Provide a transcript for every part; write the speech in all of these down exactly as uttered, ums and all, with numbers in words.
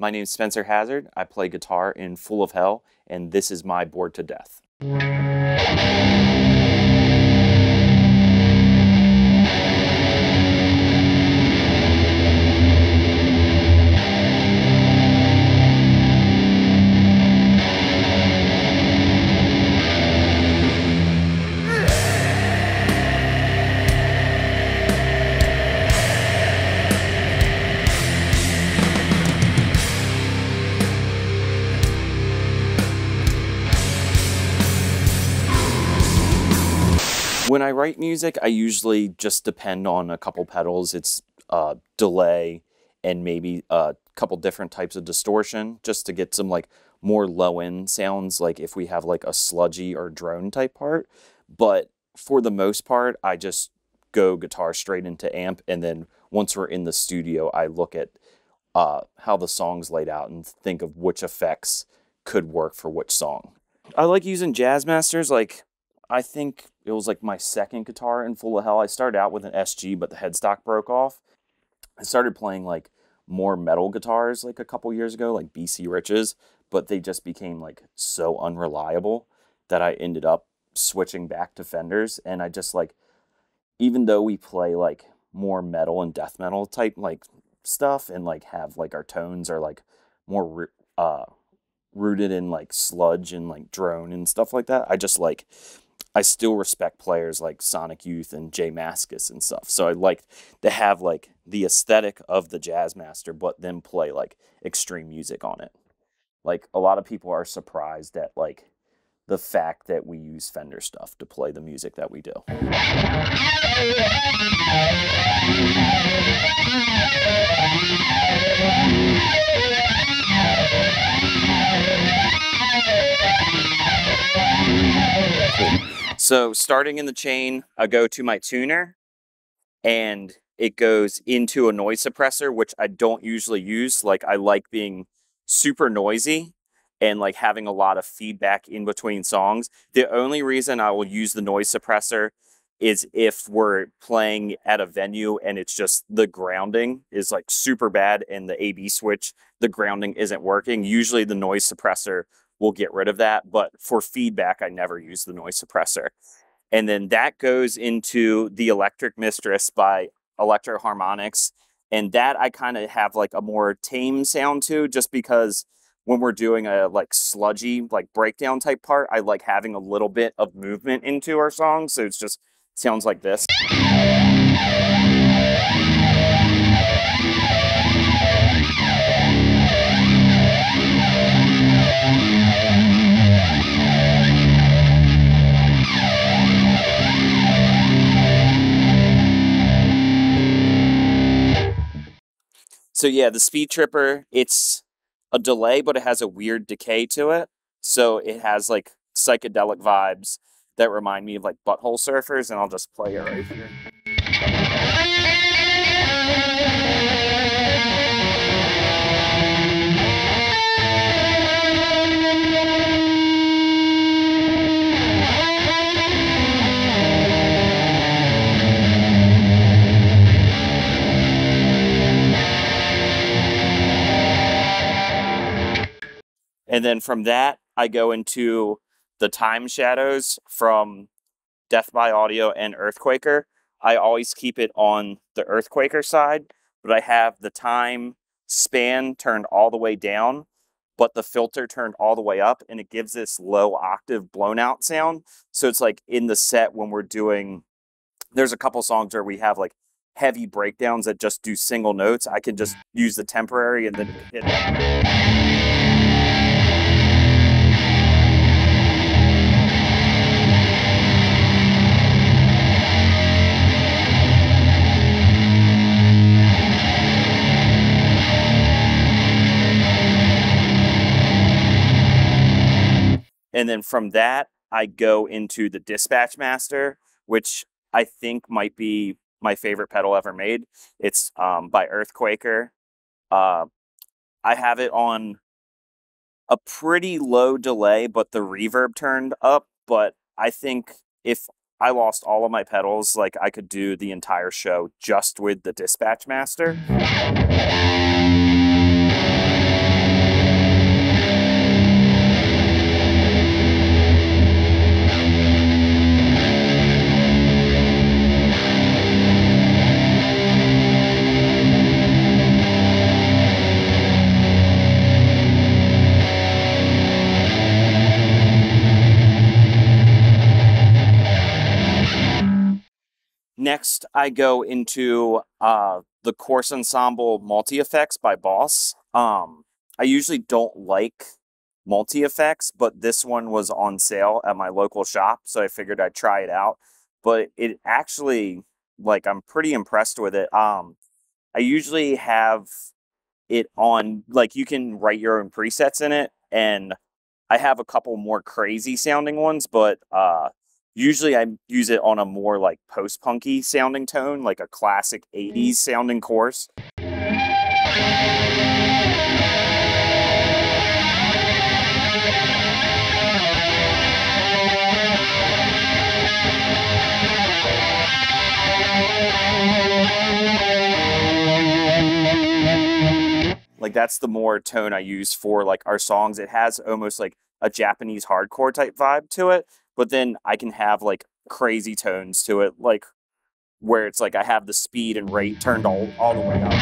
My name is Spencer Hazard. I play guitar in Full of Hell, and this is my Bored to Death. When I write music, I usually just depend on a couple pedals. It's uh, delay and maybe a couple different types of distortion just to get some like more low-end sounds, like if we have like a sludgy or drone type part. But for the most part, I just go guitar straight into amp, and then once we're in the studio, I look at uh, how the song's laid out and think of which effects could work for which song. I like using Jazzmasters. Like, I think it was like my second guitar in Full of Hell. I started out with an S G, but the headstock broke off. I started playing like more metal guitars like a couple years ago, like B C Rich's, but they just became like so unreliable that I ended up switching back to Fenders. And I just like, even though we play like more metal and death metal type like stuff, and like have like our tones are like more uh, rooted in like sludge and like drone and stuff like that, I just like... I still respect players like Sonic Youth and Jay Mascis and stuff. So I like to have like the aesthetic of the Jazzmaster, but then play like extreme music on it. Like, a lot of people are surprised at like the fact that we use Fender stuff to play the music that we do. So starting in the chain, I go to my tuner, and it goes into a noise suppressor, which I don't usually use. Like, I like being super noisy and like having a lot of feedback in between songs. The only reason I will use the noise suppressor is if we're playing at a venue and it's just the grounding is like super bad and the A B switch, the grounding isn't working. Usually the noise suppressor we'll get rid of that, but for feedback, I never use the noise suppressor. And then that goes into the Electric Mistress by Electro Harmonics, and that I kind of have like a more tame sound to, just because when we're doing a like sludgy, like breakdown type part, I like having a little bit of movement into our song, so it's just sounds like this. So yeah, the Speed Tripper, it's a delay, but it has a weird decay to it. So it has like psychedelic vibes that remind me of like Butthole Surfers, and I'll just play it right here. And then from that, I go into the Time Shadows from Death by Audio and EarthQuaker. I always keep it on the EarthQuaker side, but I have the time span turned all the way down, but the filter turned all the way up, and it gives this low octave blown out sound. So it's like in the set when we're doing, there's a couple songs where we have like heavy breakdowns that just do single notes. I can just use the temporary and then hit that. And then from that, I go into the Dispatch Master, which I think might be my favorite pedal ever made. It's um, by EarthQuaker. Uh, I have it on a pretty low delay, but the reverb turned up. But I think if I lost all of my pedals, like, I could do the entire show just with the Dispatch Master. Next, I go into uh, the Course Ensemble multi-effects by Boss. Um, I usually don't like multi-effects, but this one was on sale at my local shop, so I figured I'd try it out. But it actually, like, I'm pretty impressed with it. Um, I usually have it on, like, you can write your own presets in it, and I have a couple more crazy sounding ones, but uh, usually I use it on a more, like, post-punky sounding tone, like a classic eighties sounding course. Like, that's the more tone I use for, like, our songs. It has almost like a Japanese hardcore type vibe to it, but then I can have, like, crazy tones to it, like where it's like I have the speed and rate turned all, all the way up.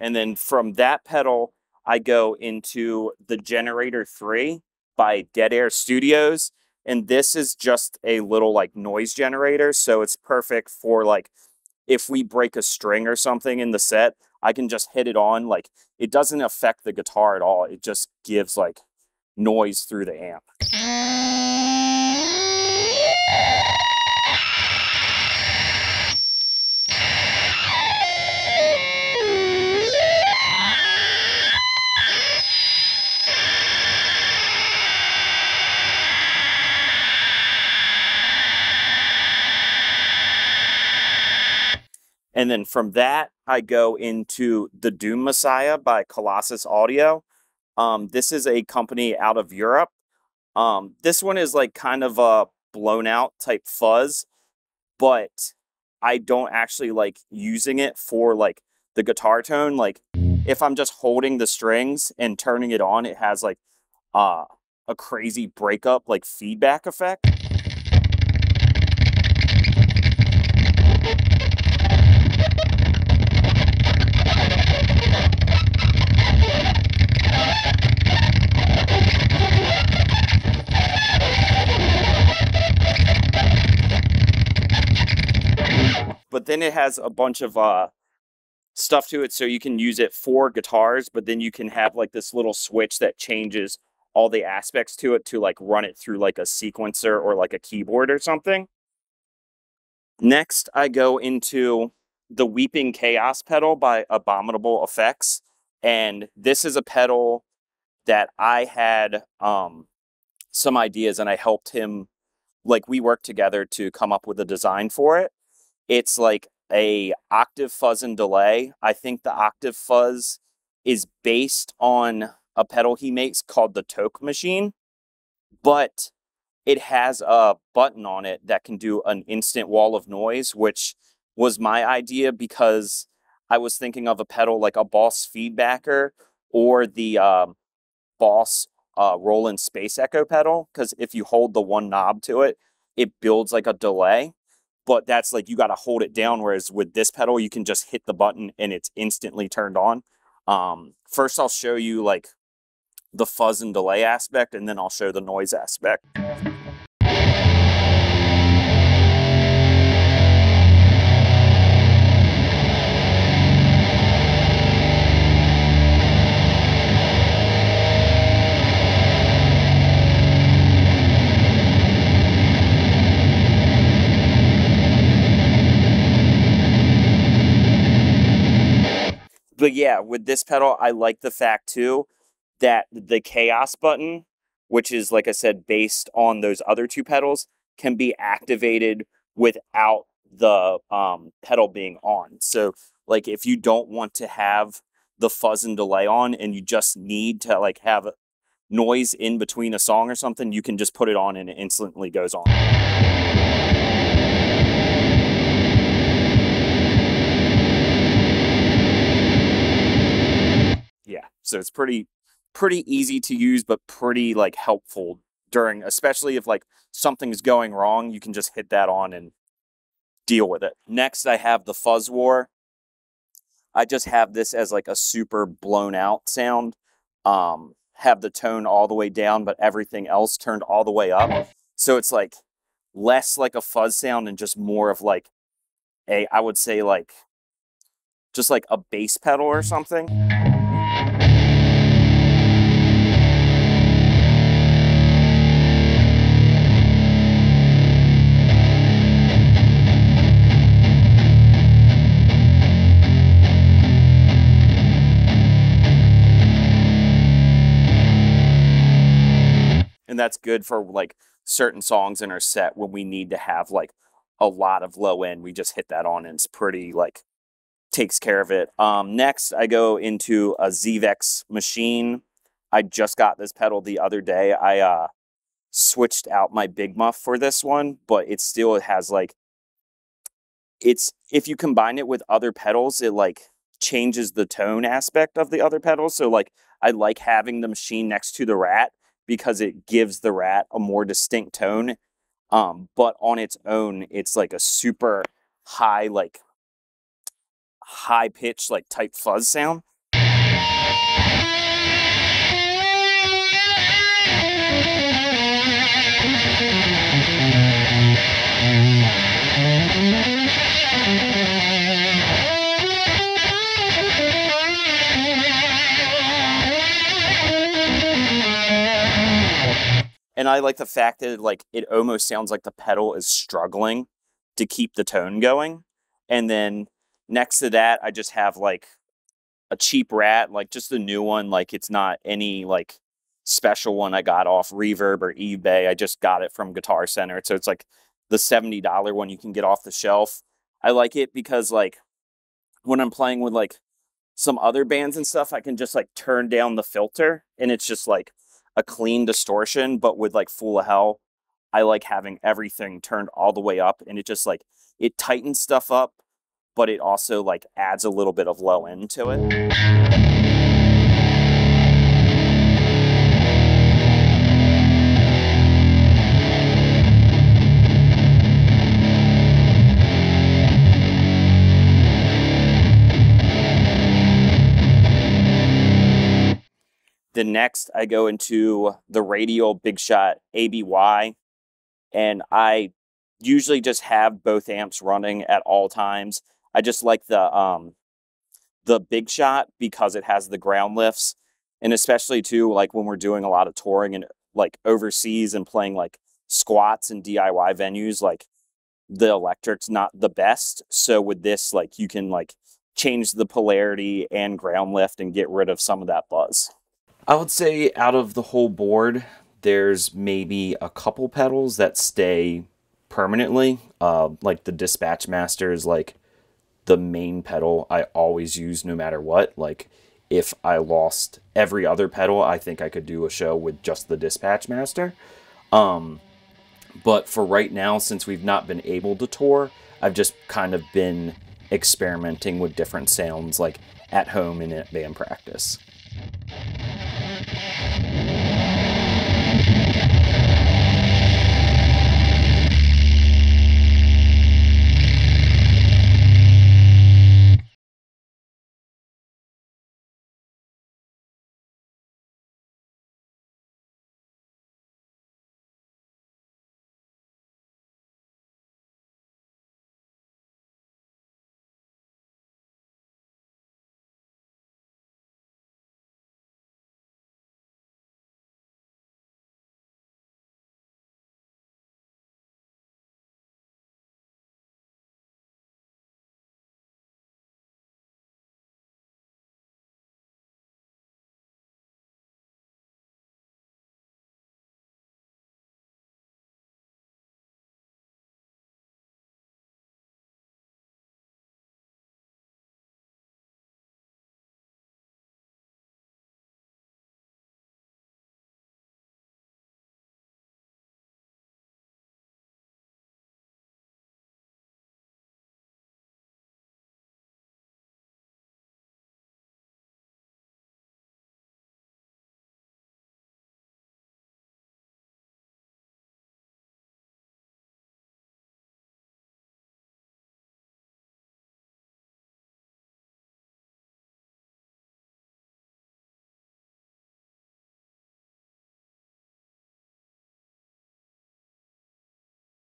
And then from that pedal, I go into the Generator three by Dead Air Studios. And this is just a little, like, noise generator. So it's perfect for, like, if we break a string or something in the set, I can just hit it on. Like, it doesn't affect the guitar at all. It just gives, like, noise through the amp. And then from that, I go into the Doom Messiah by Colossus Audio. Um, this is a company out of Europe. Um, this one is, like, kind of a blown out type fuzz, but I don't actually like using it for, like, the guitar tone. Like, if I'm just holding the strings and turning it on, it has, like, uh, a crazy breakup, like, feedback effect. But then it has a bunch of uh, stuff to it, so you can use it for guitars, but then you can have, like, this little switch that changes all the aspects to it to, like, run it through, like, a sequencer or, like, a keyboard or something. Next, I go into the Weeping Chaos pedal by Abominable Electronics. And this is a pedal that I had um, some ideas, and I helped him, like, we worked together to come up with a design for it. It's like a octave fuzz and delay. I think the octave fuzz is based on a pedal he makes called the Tok Machine, but it has a button on it that can do an instant wall of noise, which was my idea because I was thinking of a pedal like a Boss Feedbacker or the uh, Boss uh, Roland Space Echo pedal, because if you hold the one knob to it, it builds like a delay. But that's like, you got to hold it down. Whereas with this pedal, you can just hit the button and it's instantly turned on. Um, first, I'll show you, like, the fuzz and delay aspect, and then I'll show the noise aspect. But yeah, with this pedal, I like the fact too that the chaos button, which is, like I said, based on those other two pedals, can be activated without the um, pedal being on. So, like, if you don't want to have the fuzz and delay on and you just need to, like, have a noise in between a song or something, you can just put it on and it instantly goes on. So it's pretty, pretty easy to use, but pretty, like, helpful during, especially if, like, something's going wrong, you can just hit that on and deal with it. Next, I have the Fuzz War. I just have this as like a super blown out sound. Um, have the tone all the way down, but everything else turned all the way up. So it's like less like a fuzz sound and just more of like a, I would say like, just like a bass pedal or something. And that's good for like certain songs in our set when we need to have like a lot of low end. We just hit that on and it's pretty like takes care of it. Um, next, I go into a Z VEX machine. I just got this pedal the other day. I uh, switched out my Big Muff for this one, but it still has like, it's, if you combine it with other pedals, it like changes the tone aspect of the other pedals. So like, I like having the machine next to the Rat because it gives the Rat a more distinct tone. Um, but on its own, it's like a super high, like, high pitch, like type fuzz sound. And I like the fact that it, like, it almost sounds like the pedal is struggling to keep the tone going. And then next to that, I just have like a cheap Rat, like just a new one. Like it's not any like special one I got off Reverb or eBay. I just got it from Guitar Center. So it's like the seventy dollar one you can get off the shelf. I like it because like when I'm playing with like some other bands and stuff, I can just like turn down the filter and it's just like a clean distortion. But with like Full of Hell, I like having everything turned all the way up and it just like, it tightens stuff up, but it also like adds a little bit of low end to it. The next I go into the Radial Big Shot A B Y, and I usually just have both amps running at all times. I just like the um, the Big Shot because it has the ground lifts, and especially too, like when we're doing a lot of touring and like overseas and playing like squats and D I Y venues, like the electric's not the best. So with this, like you can like change the polarity and ground lift and get rid of some of that buzz. I would say out of the whole board, there's maybe a couple pedals that stay permanently. Uh, like the Dispatch Master is like the main pedal I always use no matter what. Like if I lost every other pedal, I think I could do a show with just the Dispatch Master. Um, but for right now, since we've not been able to tour, I've just kind of been experimenting with different sounds like at home and at band practice.